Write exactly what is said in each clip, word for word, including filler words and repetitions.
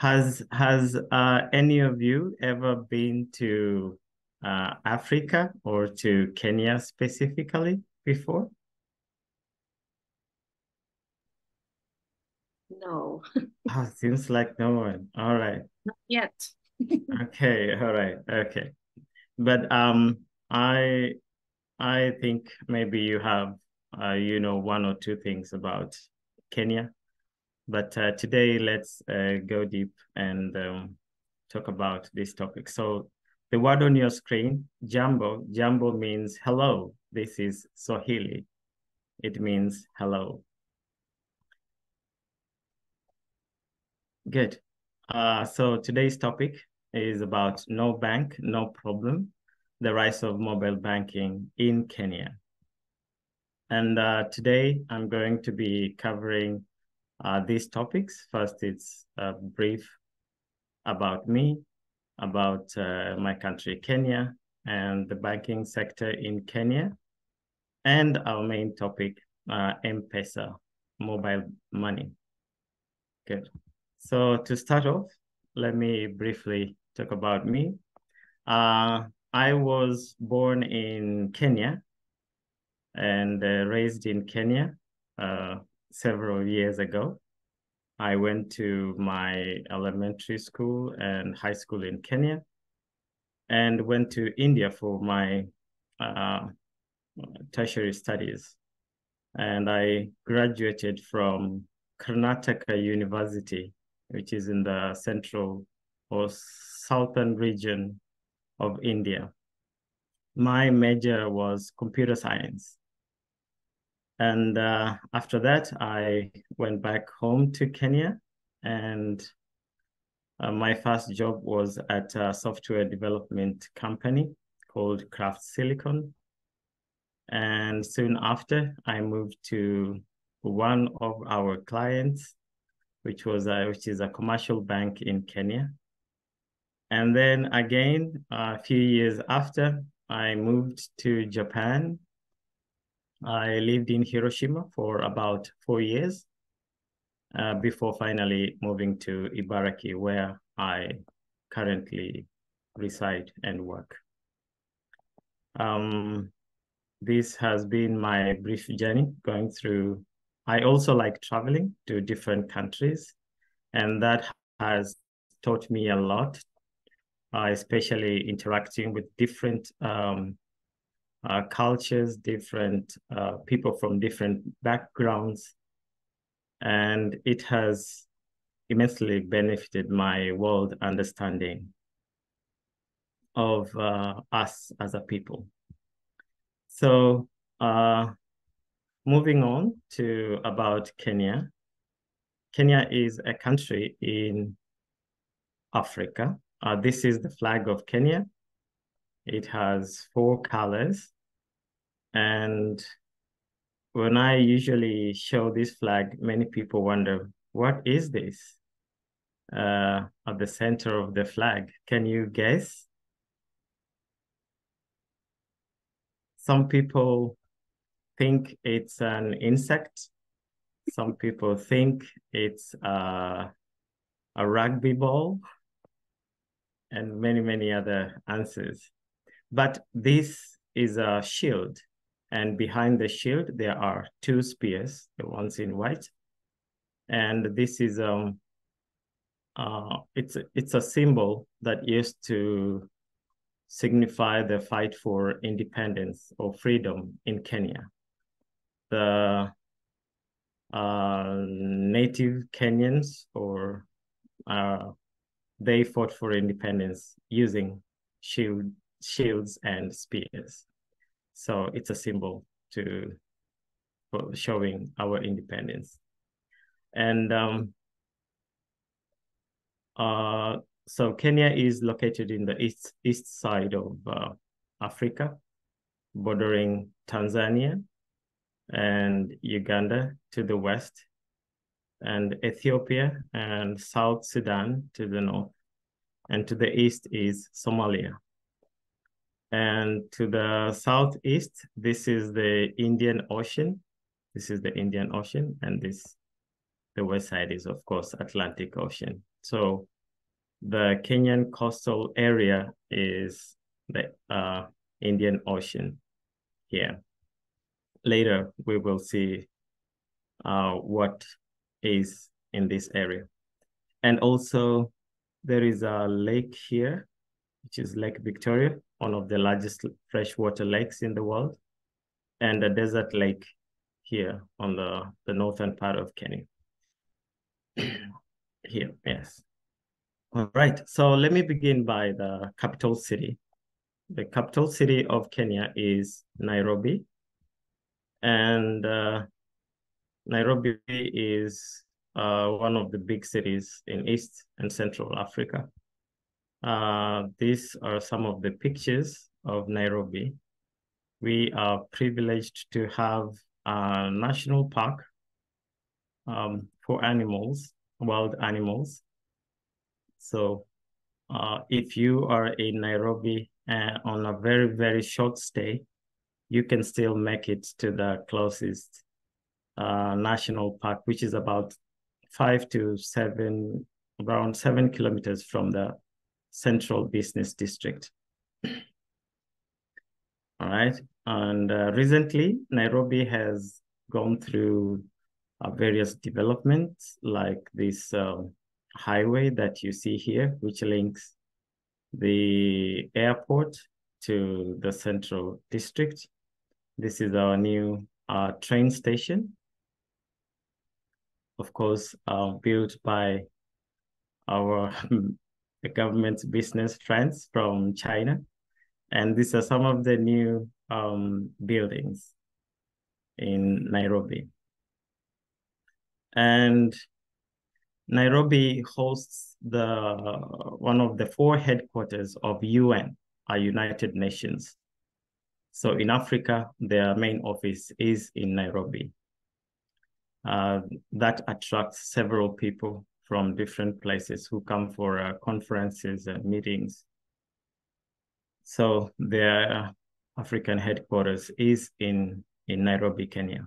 Has has uh, any of you ever been to uh, Africa or to Kenya specifically before? No. Oh, seems like no one. All right. Not yet. Okay. All right. Okay. But um, I I think maybe you have uh, you know one or two things about Kenya. But uh, today, let's uh, go deep and um, talk about this topic. So the word on your screen, jambo, jambo means hello. This is Swahili. It means hello. Good. Uh, so today's topic is about no bank, no problem, the rise of mobile banking in Kenya. And uh, today, I'm going to be covering Uh, these topics. First, it's uh, brief about me, about uh, my country, Kenya, and the banking sector in Kenya, and our main topic, uh, M-Pesa, mobile money. Good. So to start off, let me briefly talk about me. Uh, I was born in Kenya and uh, raised in Kenya. Uh, Several years ago, I went to my elementary school and high school in Kenya, and went to India for my uh, tertiary studies. And I graduated from Karnataka University, which is in the central or southern region of India. My major was computer science. And uh, after that, I went back home to Kenya, and uh, my first job was at a software development company called Craft Silicon. And soon after, I moved to one of our clients, which was a, which is a commercial bank in Kenya. And then again, a few years after, I moved to Japan. I lived in Hiroshima for about four years uh, before finally moving to Ibaraki, where I currently reside and work. Um, this has been my brief journey going through. I also like traveling to different countries, and that has taught me a lot, uh, especially interacting with different um, Uh, cultures, different uh, people from different backgrounds. And it has immensely benefited my world understanding of uh, us as a people. So uh, moving on to about Kenya. Kenya is a country in Africa. Uh, this is the flag of Kenya. It has four colors. And when I usually show this flag, many people wonder, what is this uh, at the center of the flag? Can you guess? Some people think it's an insect. Some people think it's uh, a rugby ball, and many, many other answers. But this is a shield, and behind the shield, there are two spears, the ones in white. And this is um, uh, it's, it's a symbol that used to signify the fight for independence or freedom in Kenya. The uh, native Kenyans, or uh, they fought for independence using shield. shields and spears. So it's a symbol to for showing our independence. And um, uh, so Kenya is located in the east, east side of uh, Africa, bordering Tanzania and Uganda to the west, and Ethiopia and South Sudan to the north. And to the east is Somalia. And to the southeast, this is the Indian Ocean. This is the Indian Ocean, and this, the west side is, of course, Atlantic Ocean. So the Kenyan coastal area is the uh, Indian Ocean here. Later, we will see uh, what is in this area. And also, there is a lake here, which is Lake Victoria, one of the largest freshwater lakes in the world, and a desert lake here on the, the northern part of Kenya. Here, yes. All right, so let me begin by the capital city. The capital city of Kenya is Nairobi. And uh, Nairobi is uh, one of the big cities in East and Central Africa. Uh, these are some of the pictures of Nairobi. We are privileged to have a national park um, for animals, wild animals. So uh, if you are in Nairobi uh, on a very, very short stay, you can still make it to the closest uh, national park, which is about five to seven, around seven kilometers from the central business district. All right, and uh, recently Nairobi has gone through uh, various developments like this uh, highway that you see here, which links the airport to the central district. This is our new uh, train station, of course, uh, built by our the government's business friends from China. And these are some of the new um, buildings in Nairobi. And Nairobi hosts the one of the four headquarters of U N, our United Nations. So in Africa, their main office is in Nairobi. Uh, that attracts several people from different places who come for uh, conferences and meetings. So their African headquarters is in, in Nairobi, Kenya.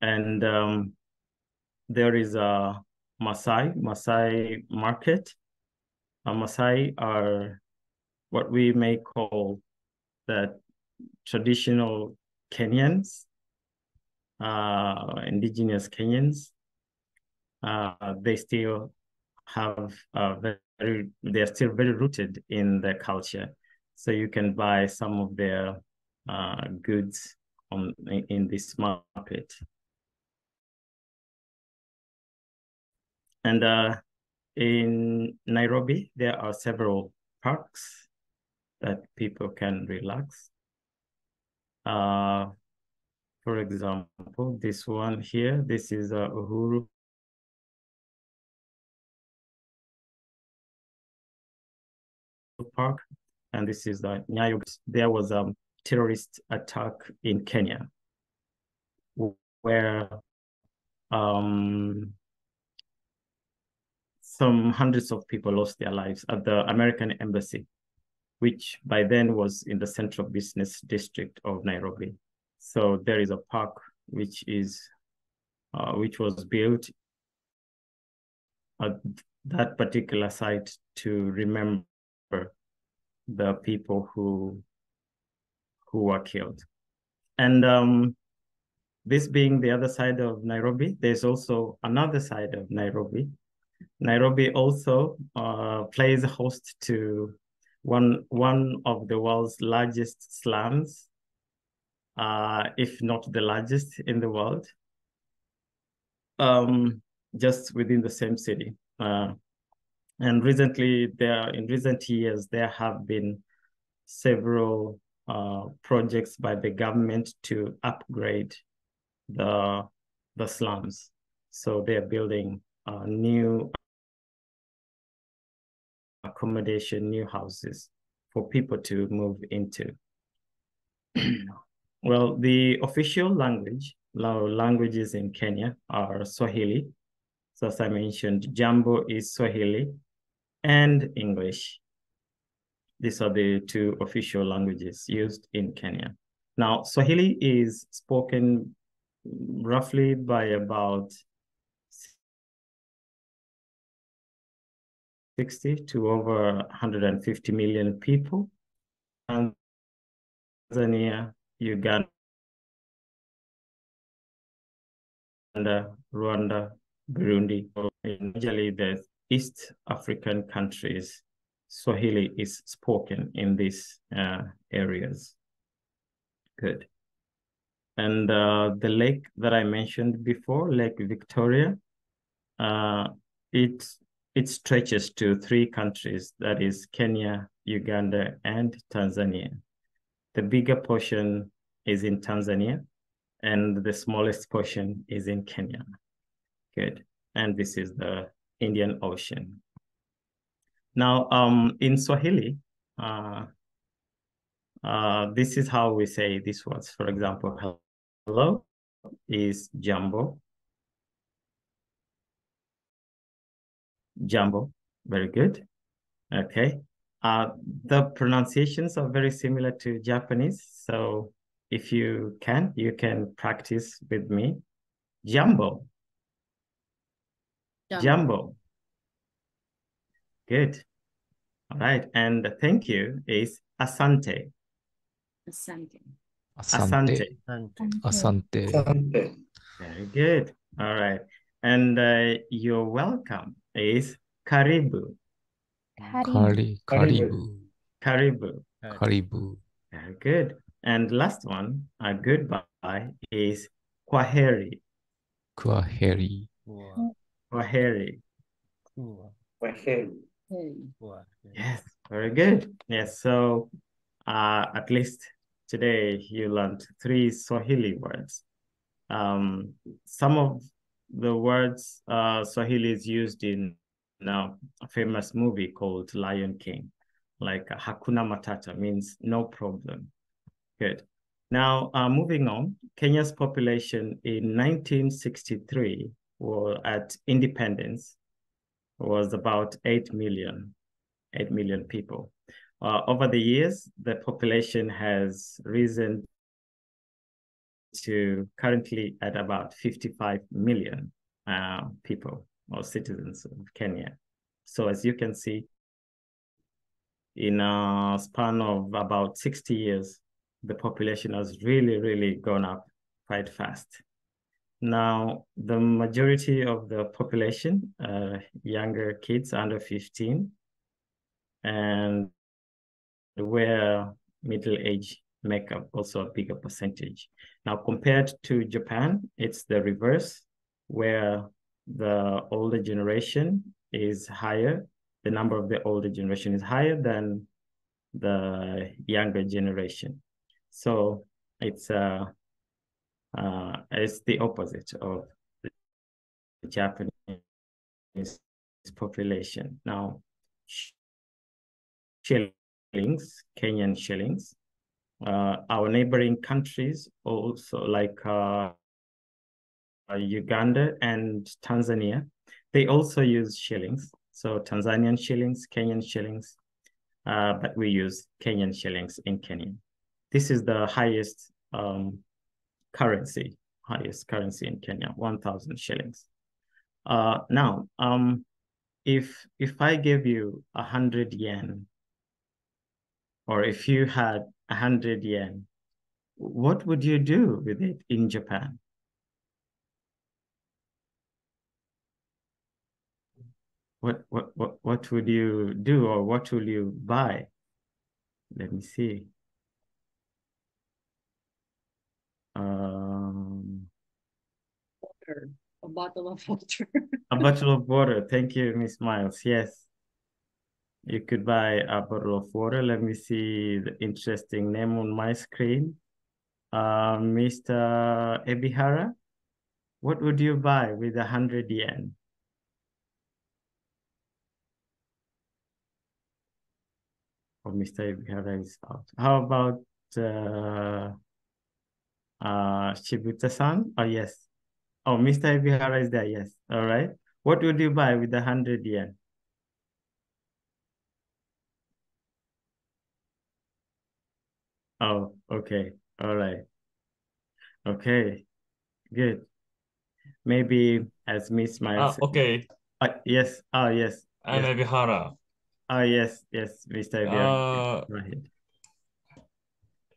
And um, there is a Maasai, Masai market. Uh, Maasai are what we may call the traditional Kenyans, uh, indigenous Kenyans. Uh, they still have uh, very, they're still very rooted in their culture. So you can buy some of their uh, goods on in this market. And uh, in Nairobi, there are several parks that people can relax. Uh, for example, this one here, this is uh, Uhuru Park, and this is the Nyayo. There was a terrorist attack in Kenya where um, some hundreds of people lost their lives at the American embassy, which by then was in the central business district of Nairobi. So there is a park which is uh, which was built at that particular site to remember the people who who were killed. And um, this being the other side of Nairobi, there's also another side of Nairobi. Nairobi also uh, plays host to one one of the world's largest slums, uh, if not the largest in the world, um, just within the same city. Uh, And recently, there in recent years, there have been several uh, projects by the government to upgrade the, the slums. So they're building uh, new accommodation, new houses for people to move into. Well, the official language, languages in Kenya are Swahili. So as I mentioned, Jambo is Swahili and English. These are the two official languages used in Kenya. Now, Swahili is spoken roughly by about sixty to over one hundred fifty million people. And Tanzania, Uganda, Rwanda, Burundi, usually the East African countries, Swahili is spoken in these uh, areas. Good. And uh, the lake that I mentioned before, Lake Victoria, uh, it, it stretches to three countries, that is Kenya, Uganda, and Tanzania. The bigger portion is in Tanzania, and the smallest portion is in Kenya. Good. And this is the Indian Ocean. Now, um, in Swahili, uh, uh, this is how we say these words. For example, hello is jambo. Jambo, very good. Okay. Uh, the pronunciations are very similar to Japanese. So if you can, you can practice with me. Jambo. Jambo. Jambo. Good. All right. And thank you is asante. Asante. Asante. Asante. Asante. Asante. Very good. All right. And uh, you're welcome is karibu. Karibu. Karibu. Karibu. Karibu. Very good. And last one, a goodbye is kwaheri. Kwaheri. Wow. Kwaheri. Cool. Kwaheri. Kwaheri. Yes, very good. Yes, so uh, at least today you learned three Swahili words. Um, some of the words uh, Swahili is used in now a famous movie called Lion King, like Hakuna Matata means no problem. Good. Now, uh, moving on, Kenya's population in nineteen sixty-three was at independence was about eight million, eight million people. Uh, over the years, the population has risen to currently at about fifty-five million uh, people or citizens of Kenya. So as you can see, in a span of about sixty years, the population has really, really gone up quite fast. Now, the majority of the population, uh, younger kids under fifteen, and where middle age make up also a bigger percentage. Now, compared to Japan, it's the reverse, where the older generation is higher. The number of the older generation is higher than the younger generation. So it's uh, uh, it's the opposite of the Japanese population. Now, shillings, Kenyan shillings, uh, our neighboring countries also like uh, Uganda and Tanzania, they also use shillings. So Tanzanian shillings, Kenyan shillings, uh, but we use Kenyan shillings in Kenya. This is the highest um, currency, highest currency in Kenya, one thousand shillings. Uh, now, um, if, if I give you one hundred yen, or if you had one hundred yen, what would you do with it in Japan? What, what, what, what would you do or what will you buy? Let me see. Um, water, a bottle of water. A bottle of water. Thank you, Miss Miles. Yes, you could buy a bottle of water. Let me see the interesting name on my screen. Uh, Mister Ebihara, what would you buy with a hundred yen? Or oh, Mister Ebihara is out. How about? Uh, Uh, Shibuta-san, oh yes. Oh, Mister Ibihara is there, yes. All right. What would you buy with the one hundred yen? Oh, okay. All right. Okay. Good. Maybe as Miss Miles. Ah, okay. Uh, yes. Oh, yes. I'm yes. Ebihara. Ah, yes, yes, Mister Ebihara. Uh, right.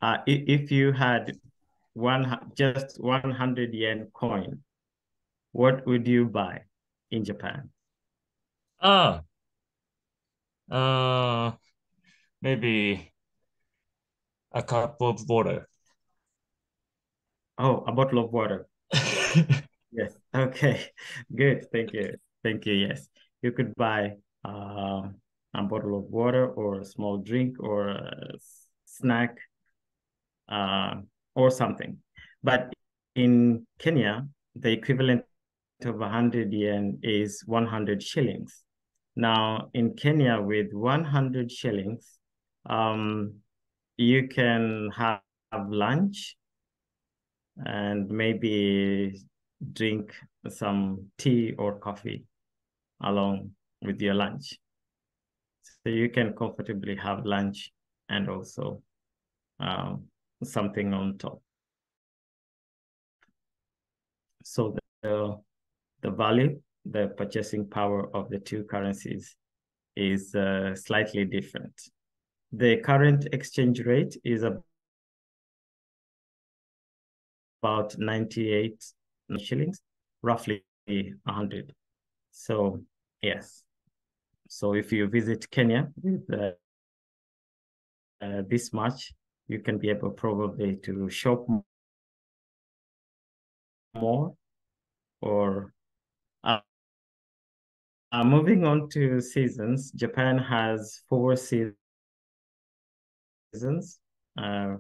Uh, if you had one just one hundred yen coin, what would you buy in Japan? Ah, uh, maybe a cup of water. Oh, a bottle of water. Yes. Okay. Good. Thank you. Thank you. Yes. You could buy uh, a bottle of water or a small drink or a snack uh, or something. But in Kenya, the equivalent of one hundred yen is one hundred shillings. Now, in Kenya, with one hundred shillings, um, you can have lunch and maybe drink some tea or coffee along with your lunch. So you can comfortably have lunch and also um, something on top. So the, the value, the purchasing power of the two currencies is uh, slightly different. The current exchange rate is about ninety-eight shillings, roughly one hundred. So yes, so if you visit Kenya with uh, uh, this much, you can be able probably to shop more. Or uh, uh, moving on to seasons, Japan has four seasons, uh,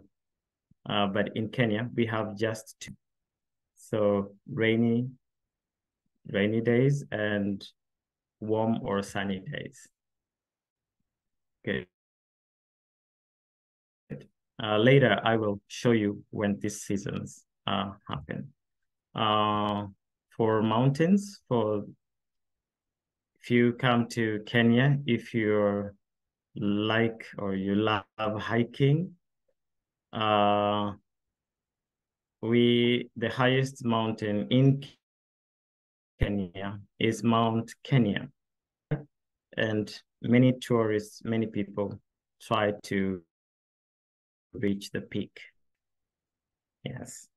uh, but in Kenya we have just two. So rainy, rainy days and warm or sunny days. Okay. Uh, later, I will show you when these seasons uh, happen. Uh, for mountains, for if you come to Kenya, if you're like or you love hiking, uh, we the highest mountain in Kenya is Mount Kenya, and many tourists, many people try to reach the peak. Yes,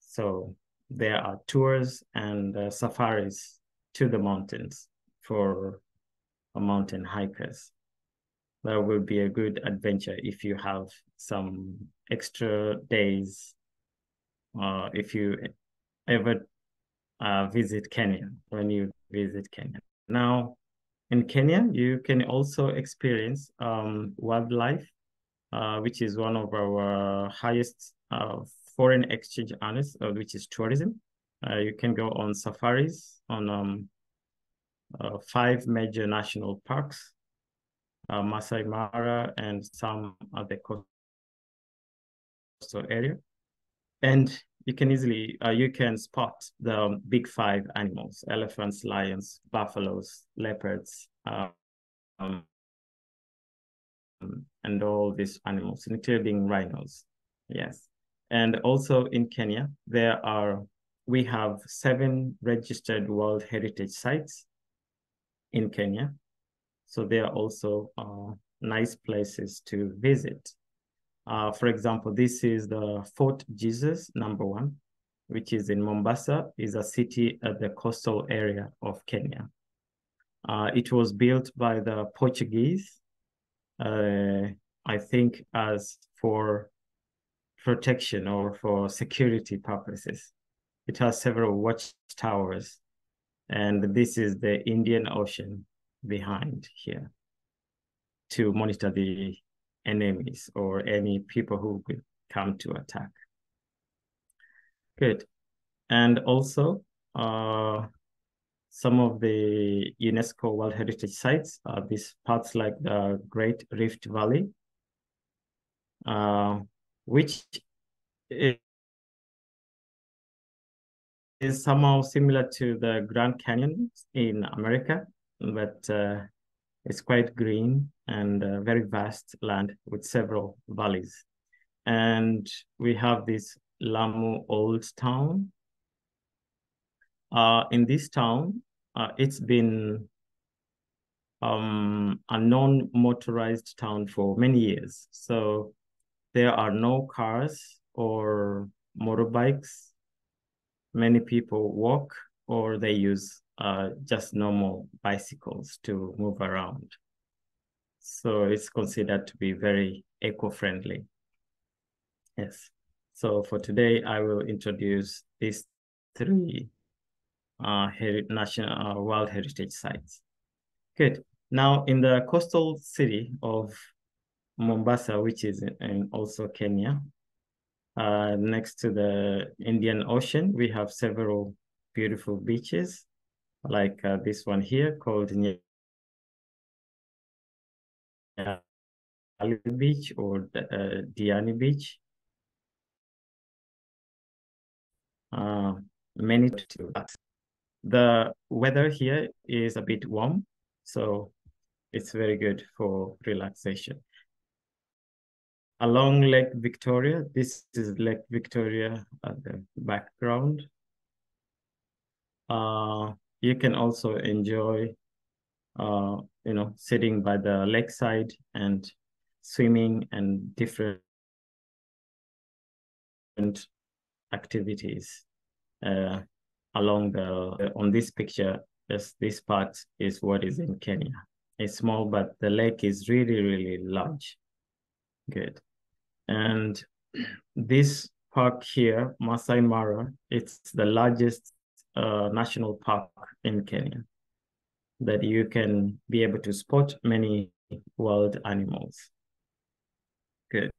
so there are tours and uh, safaris to the mountains for uh, mountain hikers. That will be a good adventure if you have some extra days, uh, if you ever uh, visit Kenya, when you visit Kenya. Now, in Kenya, you can also experience um, wildlife, uh, which is one of our highest uh, foreign exchange earners, uh, which is tourism. Uh, you can go on safaris on um, uh, five major national parks, uh, Masai Mara and some other coastal area. And you can easily, uh, you can spot the big five animals, elephants, lions, buffaloes, leopards, uh, um, and all these animals, including rhinos, yes. And also in Kenya, there are, we have seven registered World Heritage Sites in Kenya. So they are also uh, nice places to visit. Uh, for example, this is the Fort Jesus, number one, which is in Mombasa, is a city at the coastal area of Kenya. Uh, it was built by the Portuguese, uh, I think as for protection or for security purposes. It has several watchtowers, and this is the Indian Ocean behind here to monitor the enemies or any people who could come to attack. Good. And also uh, some of the UNESCO World Heritage Sites are these parts like the Great Rift Valley, uh, which is somehow similar to the Grand Canyon in America, but uh, it's quite green and uh, very vast land with several valleys. And we have this Lamu Old Town. Uh, in this town, uh, it's been um, a non-motorized town for many years. So there are no cars or motorbikes. Many people walk or they use uh, just normal bicycles to move around. So it's considered to be very eco-friendly. Yes. So for today, I will introduce these three uh, national uh, World Heritage Sites. Good. Now, in the coastal city of Mombasa, which is in, in also Kenya, uh, next to the Indian Ocean, we have several beautiful beaches, like uh, this one here called Nyali Beach or uh, Diani Beach. Uh, many to us. The weather here is a bit warm, so it's very good for relaxation. Along Lake Victoria, this is Lake Victoria at the background. Uh, you can also enjoy, uh, you know, sitting by the lakeside and swimming and different activities uh, along the, on this picture, just this part is what is in Kenya. It's small, but the lake is really, really large. Good. And this park here, Masai Mara, it's the largest uh, national park in Kenya that you can be able to spot many wild animals. Good.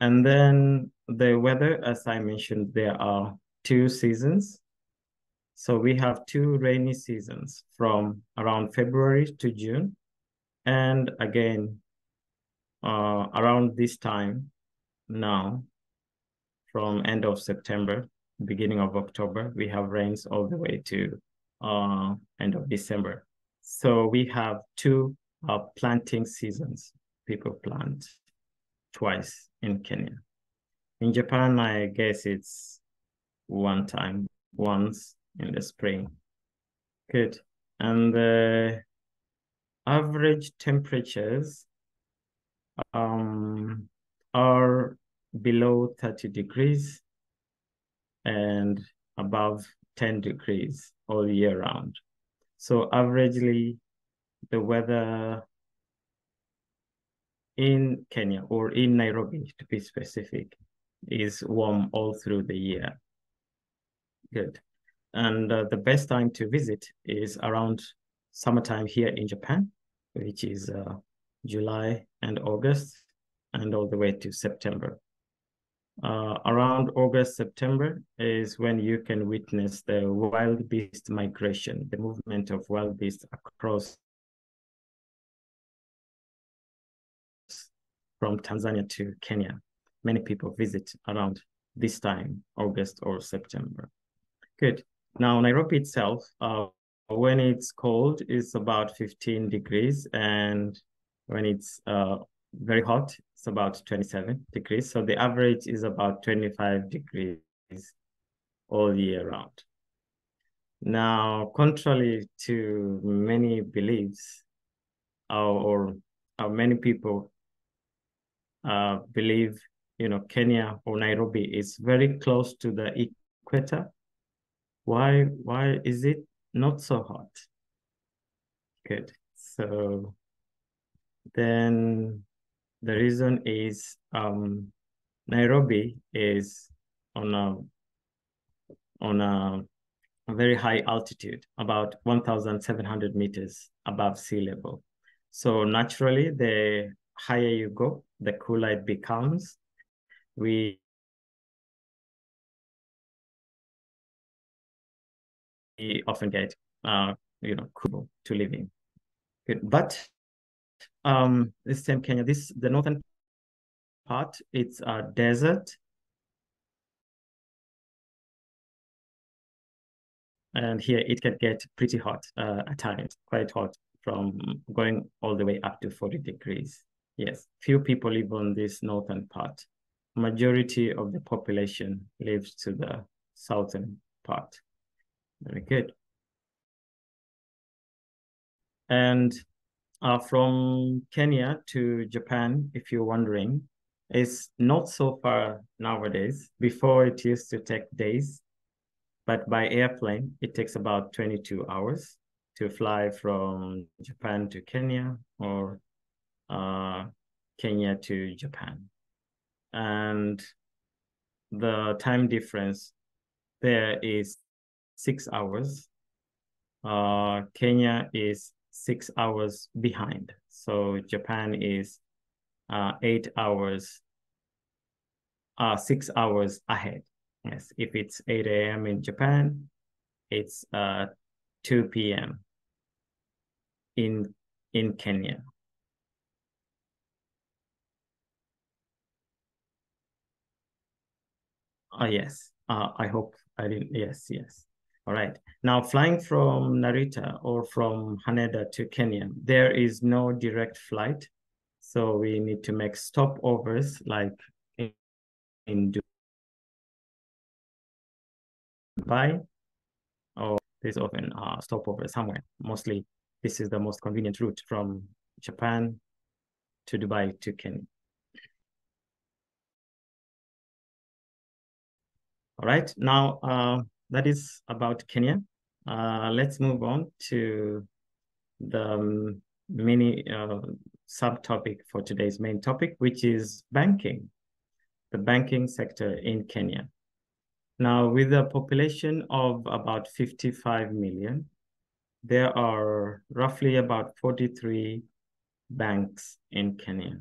And then the weather, as I mentioned, there are two seasons. So we have two rainy seasons from around February to June. And again, uh, around this time now, from end of September, beginning of October, we have rains all the way to uh, end of December. So we have two uh, planting seasons. People plant twice in Kenya. In Japan, I guess it's one time, once in the spring. Good. And the average temperatures um, are below thirty degrees and above ten degrees all year round. So averagely, the weather in Kenya, or in Nairobi to be specific, is warm all through the year. Good. And uh, the best time to visit is around summertime here in Japan, which is uh, July and August and all the way to September. Uh, around August, September is when you can witness the wild beast migration, the movement of wild beasts across from Tanzania to Kenya. Many people visit around this time, August or September. Good. Now, Nairobi itself, uh, when it's cold, it's about fifteen degrees. And when it's uh, very hot, it's about twenty-seven degrees. So the average is about twenty-five degrees all year round. Now, contrary to many beliefs, uh, or uh, many people Uh, believe, you know, Kenya or Nairobi is very close to the equator. Why, why is it not so hot? Good. So then the reason is um, Nairobi is on a on a, a very high altitude, about one thousand seven hundred meters above sea level. So naturally, the higher you go, the cooler it becomes. We often get, uh, you know, cool to live in. Good. But um, this same Kenya, this the northern part, it's a desert, and here it can get pretty hot uh, at times, quite hot, from going all the way up to forty degrees. Yes, few people live on this northern part. Majority of the population lives to the southern part. Very good. And uh, from Kenya to Japan, if you're wondering, it's not so far nowadays. Before, it used to take days, but by airplane, it takes about twenty-two hours to fly from Japan to Kenya or uh, Kenya to Japan. And the time difference there is six hours. Uh, Kenya is six hours behind. So Japan is uh, eight hours, uh, six hours ahead. Yes, if it's eight A M in Japan, it's uh, two P M in in Kenya. Oh, yes, uh, I hope I didn't. Yes, yes. All right. Now, flying from Narita or from Haneda to Kenya, there is no direct flight. So we need to make stopovers like in, in Dubai. Or there's often a stopover somewhere. Mostly, this is the most convenient route from Japan to Dubai to Kenya. All right, now uh, that is about Kenya. Uh, let's move on to the mini uh, subtopic for today's main topic, which is banking, the banking sector in Kenya. Now, with a population of about fifty-five million, there are roughly about forty-three banks in Kenya.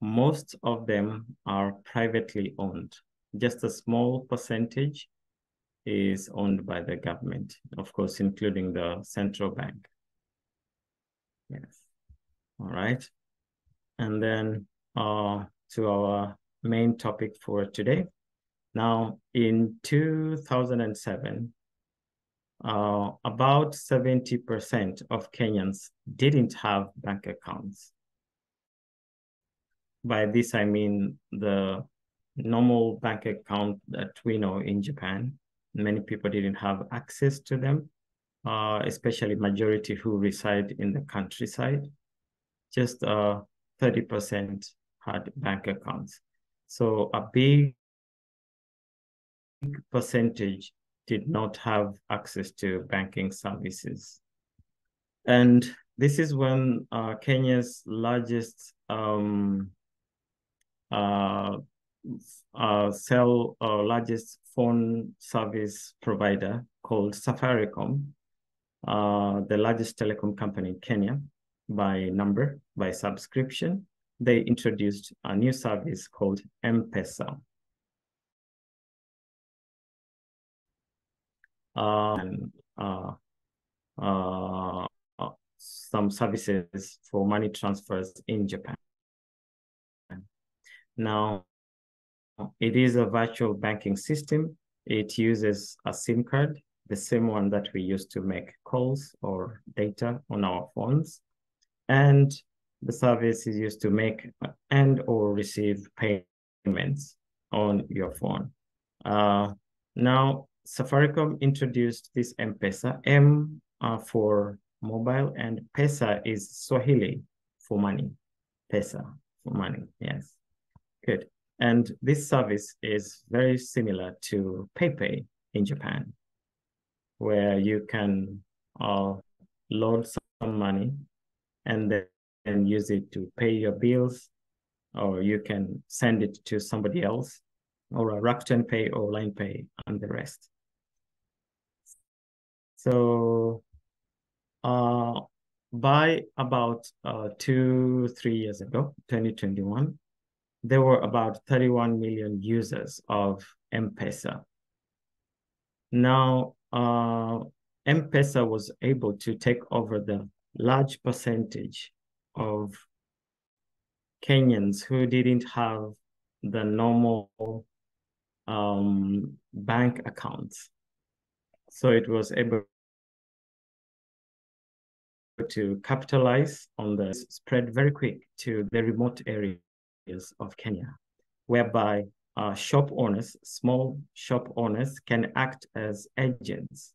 Most of them are privately owned. Just a small percentage is owned by the government, of course, including the central bank. Yes. All right. And then uh, to our main topic for today. Now, in two thousand seven, uh, about seventy percent of Kenyans didn't have bank accounts. By this, I mean the normal bank account that we know in Japan. Many people didn't have access to them, uh, especially majority who reside in the countryside. Just uh, thirty percent had bank accounts. So a big percentage did not have access to banking services. And this is when uh, Kenya's largest um, uh, Uh, sell uh, largest phone service provider called Safaricom, uh, the largest telecom company in Kenya by number, by subscription. They introduced a new service called M-Pesa. Uh, and, uh, uh, some services for money transfers in Japan. Now, it is a virtual banking system. It uses a SIM card, the same one that we use to make calls or data on our phones. And the service is used to make and or receive payments on your phone. Uh, now, Safaricom introduced this M-Pesa. M uh, for mobile and Pesa is Swahili for money. Pesa for money, yes. Good. And this service is very similar to PayPay in Japan, where you can uh, load some money and then and use it to pay your bills, or you can send it to somebody else, or a Rakuten Pay or Line Pay and the rest. So uh, by about uh, two, three years ago, twenty twenty-one, there were about thirty-one million users of M-Pesa. Now, uh, M-Pesa was able to take over the large percentage of Kenyans who didn't have the normal um, bank accounts. So it was able to capitalize on the spread very quick to the remote area of Kenya, whereby uh, shop owners, small shop owners can act as agents.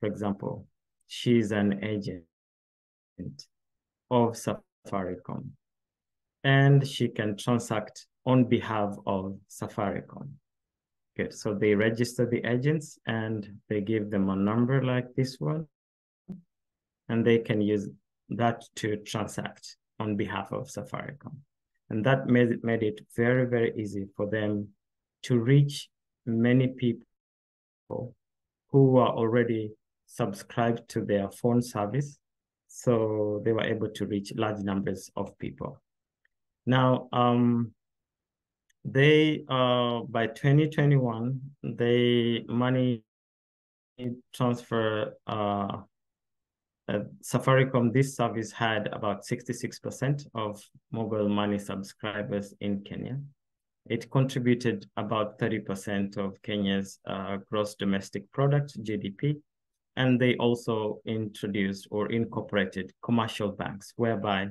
For example, She is an agent of Safaricom, and she can transact on behalf of Safaricom. Good. So they register the agents and they give them a number like this one, and they can use that to transact on behalf of Safaricom. And that made, made it very, very easy for them to reach many people who are already subscribed to their phone service. So they were able to reach large numbers of people. Now, um, they uh, by twenty twenty-one, they money transfer, uh, uh, Safaricom, this service had about sixty-six percent of mobile money subscribers in Kenya. It contributed about thirty percent of Kenya's uh, gross domestic product, G D P. And they also introduced or incorporated commercial banks, whereby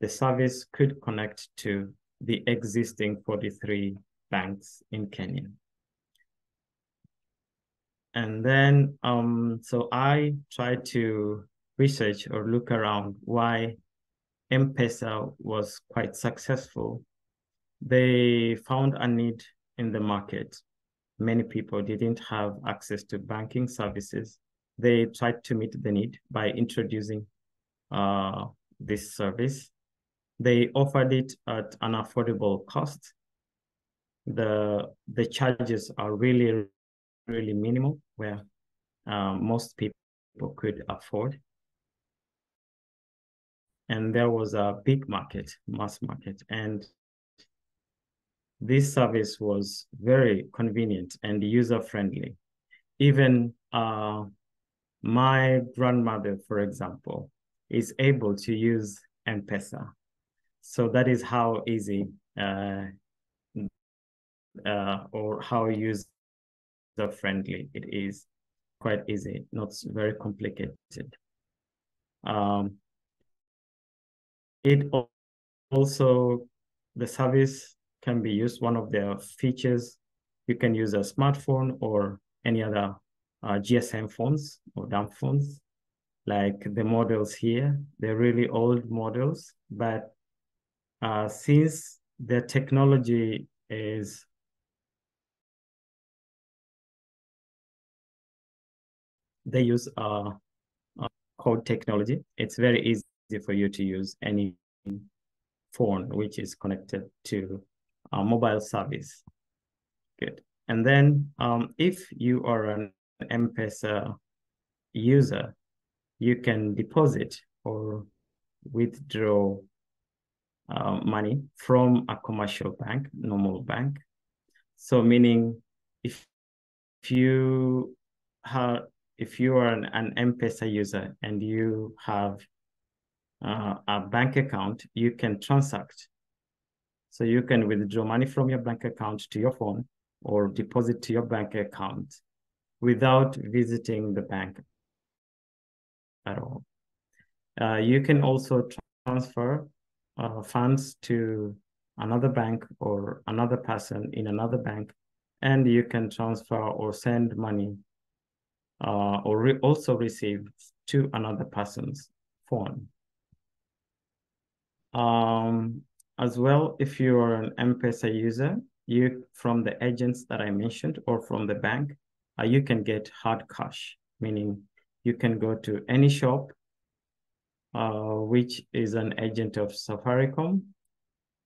the service could connect to the existing forty-three banks in Kenya. And then, um, so I tried to research or look around why M-Pesa was quite successful. They found a need in the market. Many people didn't have access to banking services. They tried to meet the need by introducing uh, this service. They offered it at an affordable cost. The, the charges are really, really minimal, where uh, most people could afford. And there was a big market, mass market. And this service was very convenient and user-friendly. Even uh, my grandmother, for example, is able to use M-Pesa. So that is how easy uh, uh, or how user-friendly it is. Quite easy, not very complicated. Um, it also, the service can be used, one of their features, you can use a smartphone or any other Uh, G S M phones or dumb phones, like the models here. They're really old models, but uh, since their technology is they use uh, uh, code technology, it's very easy for you to use any phone which is connected to a mobile service. Good. And then um, if you are an M-Pesa user, you can deposit or withdraw uh, money from a commercial bank, normal bank. So meaning if, if you have, if you are an, an M-Pesa user and you have uh, a bank account, you can transact. So you can withdraw money from your bank account to your phone or deposit to your bank account without visiting the bank at all. Uh, you can also transfer uh, funds to another bank or another person in another bank, and you can transfer or send money uh, or re also receive to another person's phone. Um, as well, if you are an M-Pesa user, you from the agents that I mentioned or from the bank, Uh, you can get hard cash, meaning you can go to any shop, uh, which is an agent of Safaricom,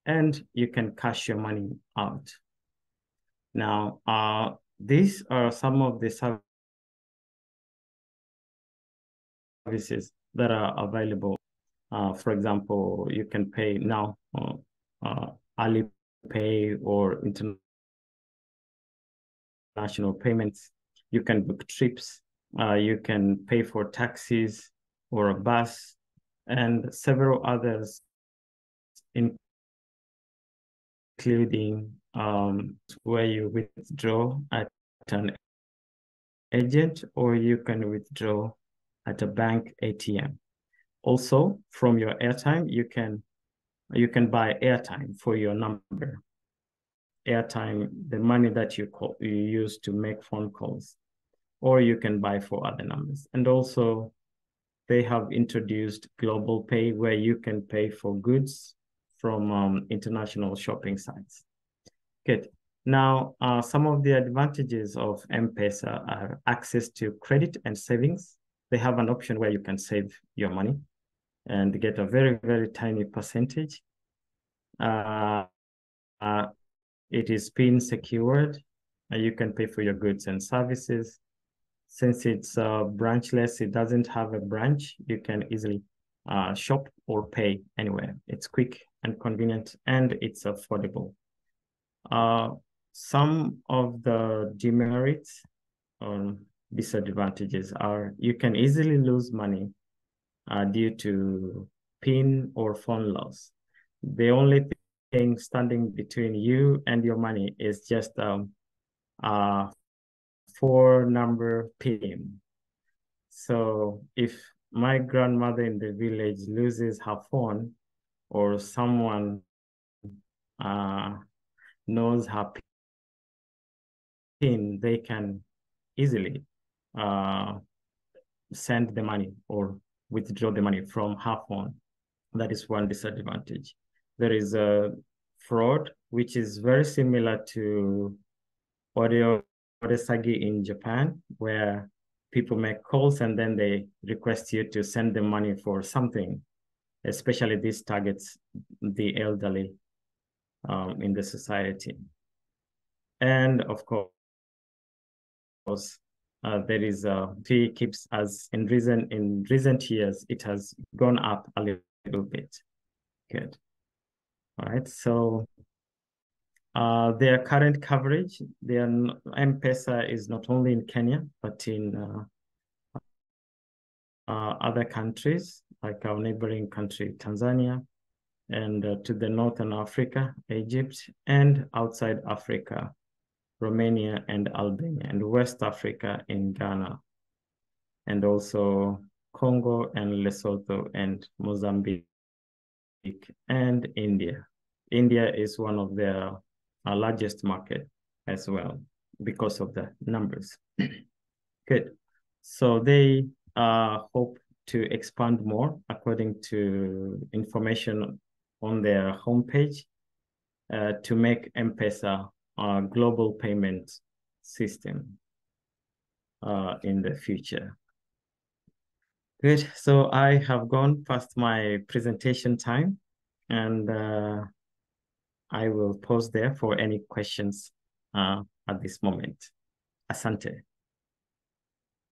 and you can cash your money out. Now, uh, these are some of the services that are available. Uh, for example, you can pay now, uh, uh, AliPay or international payments. You can book trips, uh, you can pay for taxis or a bus, and several others, including um, where you withdraw at an agent or you can withdraw at a bank A T M. Also, from your airtime, you can, you can buy airtime for your number. Airtime, the money that you call, you use to make phone calls, or you can buy for other numbers. And also they have introduced global pay, where you can pay for goods from um, international shopping sites. Good. Now, uh, some of the advantages of M-Pesa are access to credit and savings. They have an option where you can save your money and get a very, very tiny percentage. Uh, uh, it is PIN secured, and you can pay for your goods and services. Since it's uh, branchless, it doesn't have a branch. You can easily uh, shop or pay anywhere. It's quick and convenient, and it's affordable. Uh, some of the demerits or disadvantages are you can easily lose money uh, due to PIN or phone loss. The only thing standing between you and your money is just um, a four-number PIN. So if my grandmother in the village loses her phone, or someone uh, knows her PIN, they can easily uh, send the money or withdraw the money from her phone. That is one disadvantage. There is a fraud, which is very similar to oresagi in Japan, where people make calls and then they request you to send them money for something. Especially this targets the elderly um, in the society. And of course, uh, there is a fee keeps as in recent, in recent years, it has gone up a little bit. Good. All right, so uh, their current coverage, their M-Pesa is not only in Kenya, but in uh, uh, other countries, like our neighboring country, Tanzania, and uh, to the northern Africa, Egypt, and outside Africa, Romania and Albania, and West Africa in Ghana, and also Congo and Lesotho and Mozambique. And India. India is one of their largest market as well because of the numbers. Good. So they uh, hope to expand more according to information on their homepage uh, to make M-Pesa a global payment system uh, in the future. Good, so I have gone past my presentation time, and uh, I will pause there for any questions uh, at this moment. Asante.